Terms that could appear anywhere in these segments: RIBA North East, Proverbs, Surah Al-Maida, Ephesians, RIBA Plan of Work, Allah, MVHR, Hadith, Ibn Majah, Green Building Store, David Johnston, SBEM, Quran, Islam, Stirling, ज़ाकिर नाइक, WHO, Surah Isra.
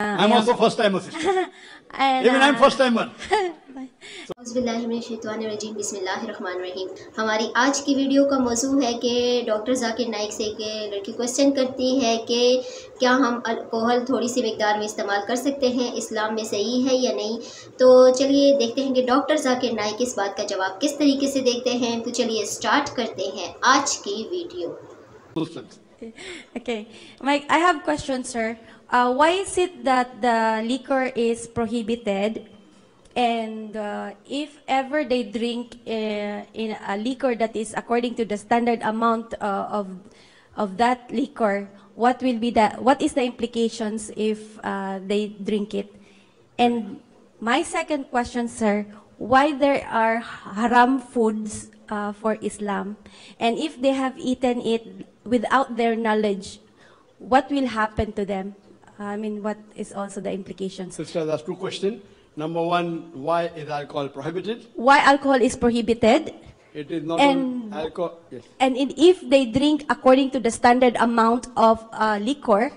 I'm also first timer, sister. Even I'm first timer. बिस्मिल्लाहिर्रहमानिर्रहीम। हमारी आज की वीडियो का मौजू है कि डॉक्टर ज़ाकिर नाइक से के लड़की क्वेश्चन करती है कि क्या हम अल्कोहल थोड़ी सी मकदार में इस्तेमाल कर सकते हैं, इस्लाम में सही है या नहीं। तो चलिए देखते हैं कि डॉक्टर ज़ाकिर नाइक इस बात का जवाब किस तरीके से देखते हैं। तो चलिए स्टार्ट करते हैं आज की video. Okay, Mike, I have a question, sir. Why is it that the liquor is prohibited? And if ever they drink in a liquor that is according to the standard amount of that liquor, what will be the, what is the implications if they drink it? And my second question, sir, why there are haram foods for Islam, and if they have eaten it without their knowledge, what will happen to them? I mean, what is also the implications? Sister, that's two questions. Number one, why is alcohol prohibited? Why alcohol is prohibited? It is not alcohol. Yes. And if they drink according to the standard amount of liquor,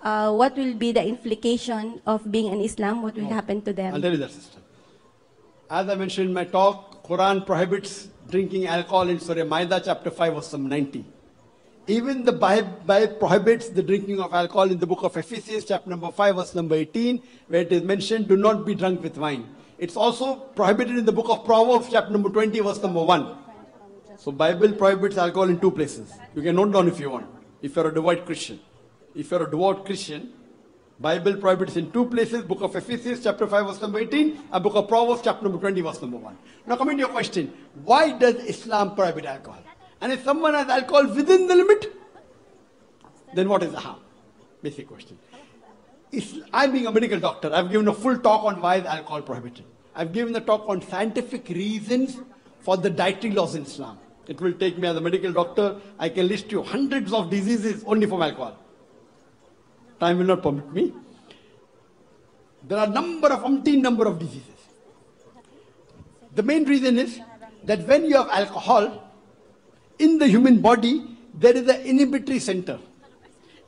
what will be the implication of being an Islam? What will happen to them? And there is that, sister. As I mentioned in my talk, Quran prohibits drinking alcohol in Surah Al-Maida, chapter 5, verse 90. Even the Bible prohibits the drinking of alcohol in the book of Ephesians, chapter number 5, verse number 18, where it is mentioned, do not be drunk with wine. It's also prohibited in the book of Proverbs, chapter number 20, verse number 1. So Bible prohibits alcohol in two places. You can note down if you want, if you're a devout Christian. If you're a devout Christian, Bible prohibits in two places, book of Ephesians, chapter 5, verse number 18, and book of Proverbs, chapter number 20, verse number 1. Now coming to your question, why does Islam prohibit alcohol? And if someone has alcohol within the limit, then what is the harm? Basic question. I'm being a medical doctor. I've given a full talk on why is alcohol prohibited. I've given a talk on scientific reasons for the dietary laws in Islam. It will take me as a medical doctor. I can list you hundreds of diseases only from alcohol. Time will not permit me. There are umpteen number of diseases. The main reason is that when you have alcohol, in the human body, there is an inhibitory center.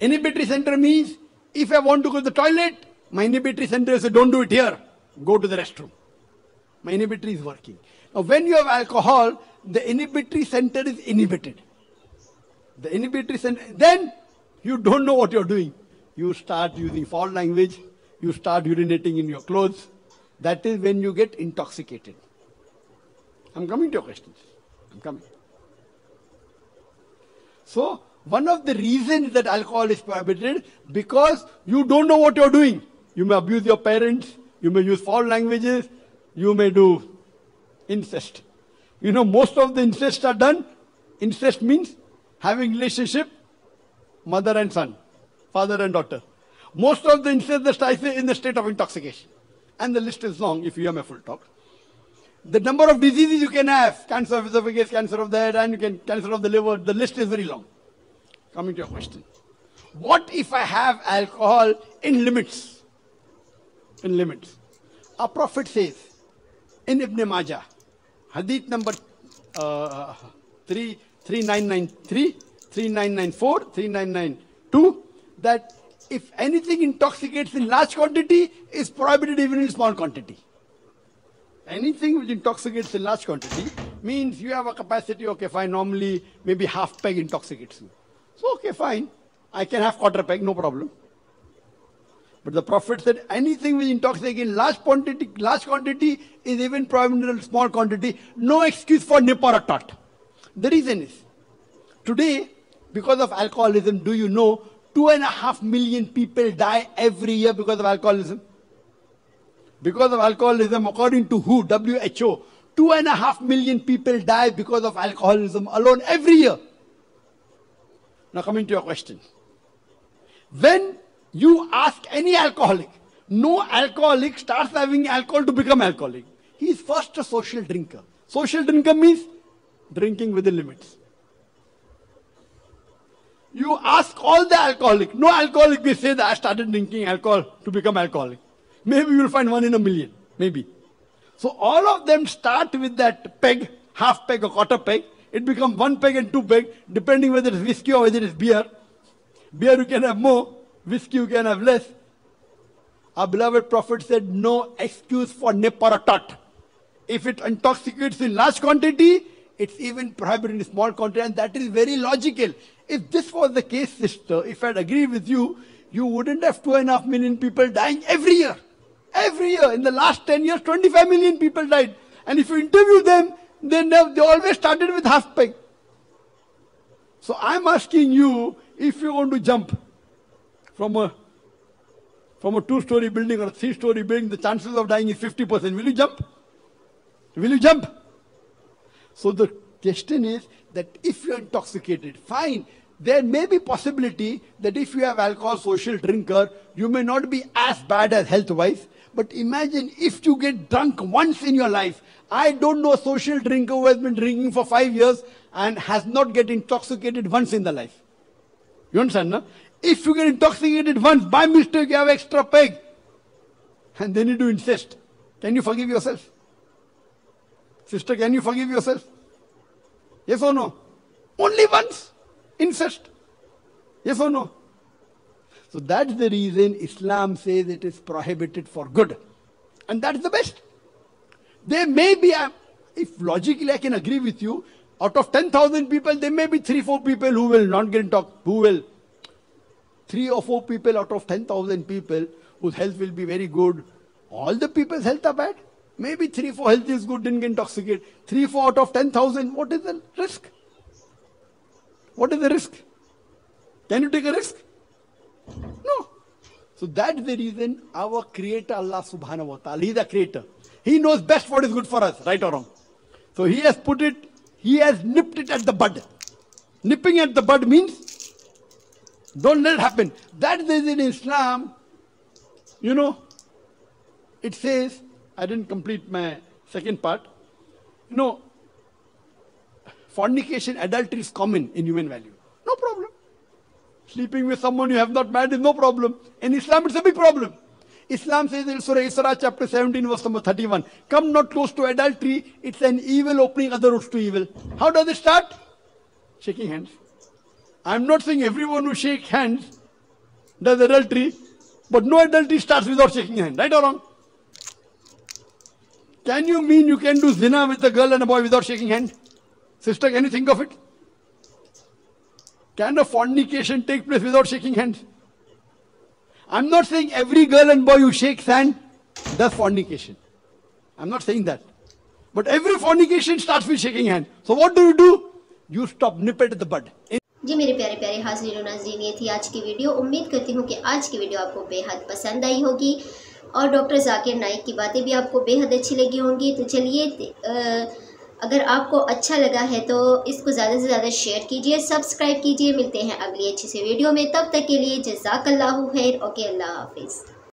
Inhibitory center means, if I want to go to the toilet, my inhibitory center says, don't do it here, go to the restroom. My inhibitory is working. Now, when you have alcohol, the inhibitory center is inhibited. The inhibitory center, then you don't know what you're doing. You start using foul language, you start urinating in your clothes. That is when you get intoxicated. I'm coming to your questions. I'm coming. So, one of the reasons that alcohol is prohibited, because you don't know what you're doing. You may abuse your parents, you may use foul languages, you may do incest. You know, most of the incest are done. Incest means having relationship, mother and son, father and daughter. Most of the incest that I say in the state of intoxication. And the list is long if you hear my full talk. The number of diseases you can have, cancer of esophagus, cancer of the head, and you can cancer of the liver, the list is very long. Coming to your question. What if I have alcohol in limits? In limits. Our Prophet says, in Ibn Majah, Hadith number 3993, 3994, 3992, that if anything intoxicates in large quantity, is prohibited even in small quantity. Anything which intoxicates in large quantity means you have a capacity, okay, fine, normally maybe half peg intoxicates you. So, okay, fine, I can have quarter peg, no problem. But the Prophet said anything which intoxicates in large quantity is even prohibited in small quantity. No excuse for nip or a tot. The reason is, today, because of alcoholism, do you know 2.5 million people die every year because of alcoholism? Because of alcoholism, according to WHO, 2.5 million people die because of alcoholism alone every year. Now coming to your question. When you ask any alcoholic, no alcoholic starts having alcohol to become alcoholic. He is first a social drinker. Social drinker means drinking within limits. You ask all the alcoholic, no alcoholic will say that I started drinking alcohol to become alcoholic. Maybe you'll find 1 in a million, maybe. So all of them start with that peg, half peg or quarter peg. It becomes 1 peg and 2 peg, depending whether it's whiskey or whether it's beer. Beer you can have more, whiskey you can have less. Our beloved Prophet said, no excuse for nip or a tot. If it intoxicates in large quantity, it's even prohibited in small quantity, and that is very logical. If this was the case, sister, if I'd agree with you, you wouldn't have 2.5 million people dying every year. Every year. In the last 10 years, 25 million people died. And if you interview them, they always started with half peg. So I'm asking you, if you're going to jump from a 2-story building or a 3-story building, the chances of dying is 50%. Will you jump? Will you jump? So the question is that if you're intoxicated, fine. There may be possibility that if you have alcohol, social drinker, you may not be as bad as health-wise. But imagine if you get drunk once in your life. I don't know a social drinker who has been drinking for 5 years and has not get intoxicated once in the life. You understand, no? If you get intoxicated once, by mistake you have extra peg. And then you do incest. Can you forgive yourself? Sister, can you forgive yourself? Yes or no? Only once. Incest. Yes or no? So that's the reason Islam says it is prohibited for good. And that's the best. There may be, if logically I can agree with you, out of 10,000 people, there may be 3-4 people who will not get intoxicated, 3 or 4 people out of 10,000 people whose health will be very good. All the people's health are bad. Maybe 3-4 health is good, didn't get intoxicated. 3-4 out of 10,000, what is the risk? What is the risk? Can you take a risk? No. So that's the reason our Creator Allah subhanahu wa ta'ala, He is the Creator. He knows best what is good for us, right or wrong. So He has put it, He has nipped it at the bud. Nipping at the bud means don't let it happen. That is in Islam, you know, it says, I didn't complete my second part. You know, fornication, adultery is common in human value. No problem. Sleeping with someone you have not married is no problem. In Islam, it's a big problem. Islam says in Surah Isra, chapter 17, verse number 31, come not close to adultery, it's an evil opening other routes to evil. How does it start? Shaking hands. I'm not saying everyone who shakes hands does adultery, but no adultery starts without shaking hands. Right or wrong? Can you mean you can do zina with a girl and a boy without shaking hands? Sister, can you think of it? Can a fornication take place without shaking hands? I'm not saying every girl and boy who shakes hand does fornication. I'm not saying that. But every fornication starts with shaking hand. So what do? You stop, nip it at the bud. जी मेरे प्यारे प्यारे हाज़रीन और नाज़रीन, ये थी आज की वीडियो। उम्मीद करती हूँ कि आज की वीडियो आपको बेहद पसंद आई होगी और डॉक्टर ज़ाकिर नाइक की बातें भी आपको बेहद अच्छी लगी होंगी। तो चलिए, अगर आपको अच्छा लगा है तो इसको ज़्यादा से ज़्यादा शेयर कीजिए, सब्सक्राइब कीजिए। मिलते हैं अगली अच्छी सी वीडियो में, तब तक के लिए जज़ाकल्लाहु खैर। ओके, अल्लाह हाफिज़।